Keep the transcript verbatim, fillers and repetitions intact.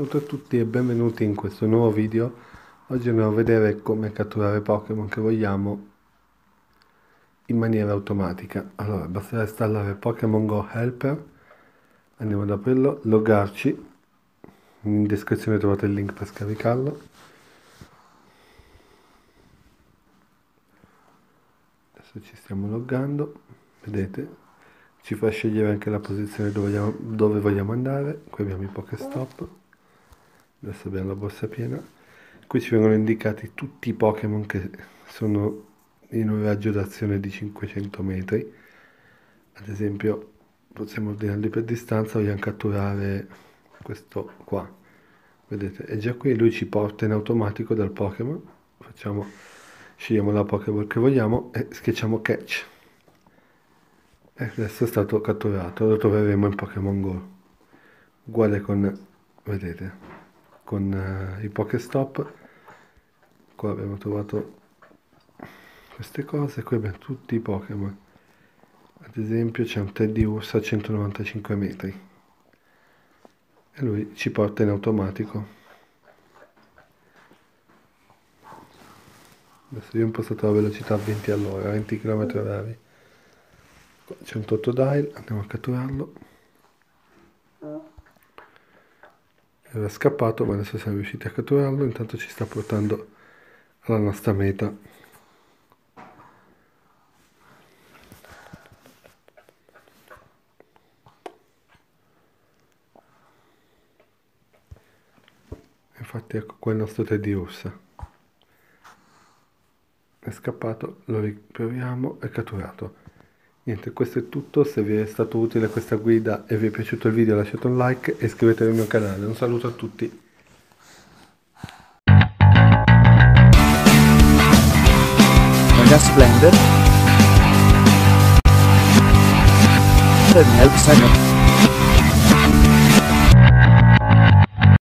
Salve a tutti e benvenuti in questo nuovo video. Oggi andiamo a vedere come catturare Pokémon che vogliamo in maniera automatica. Allora, basterà installare Pokémon Go Helper, andiamo ad aprirlo, logarci, in descrizione trovate il link per scaricarlo. Adesso ci stiamo loggando, vedete? Ci fa scegliere anche la posizione dove vogliamo, dove vogliamo andare. Qui abbiamo i PokéStop, adesso abbiamo la borsa piena, qui ci vengono indicati tutti i Pokémon che sono in un raggio d'azione di cinquecento metri. Ad esempio possiamo ordinarli per distanza, vogliamo catturare questo qua, vedete, è già qui, lui ci porta in automatico dal Pokémon. Facciamo, scegliamo la Pokéball che vogliamo e schiacciamo catch. E adesso è stato catturato, lo troveremo in Pokémon Go. Uguale con, vedete, con uh, i PokéStop. Qua abbiamo trovato queste cose, qui abbiamo tutti i Pokémon. Ad esempio c'è un Teddiursa a centonovantacinque metri. E lui ci porta in automatico. Adesso io ho impostato la velocità a venti all'ora, venti chilometri orari. C'è un Totodile, andiamo a catturarlo. Era scappato, ma adesso siamo riusciti a catturarlo. Intanto ci sta portando alla nostra meta. Infatti ecco qua il nostro Teddiursa. È scappato, lo riproviamo, è catturato. Niente, questo è tutto. Se vi è stato utile questa guida e vi è piaciuto il video, lasciate un like e iscrivetevi al mio canale. Un saluto a tutti. Mega Splendor.